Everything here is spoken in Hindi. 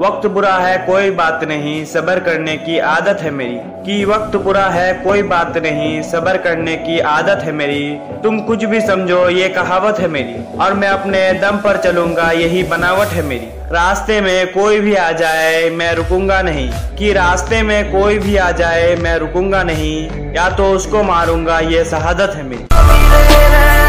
वक्त बुरा है कोई बात नहीं, सब्र करने की आदत है मेरी। कि वक्त बुरा है कोई बात नहीं, सब्र करने की आदत है मेरी। तुम कुछ भी समझो ये कहावत है मेरी, और मैं अपने दम पर चलूंगा यही बनावट है मेरी। रास्ते में कोई भी आ जाए मैं रुकूंगा नहीं, कि रास्ते में कोई भी आ जाए मैं रुकूंगा नहीं, या तो उसको मारूंगा ये शहादत है मेरी।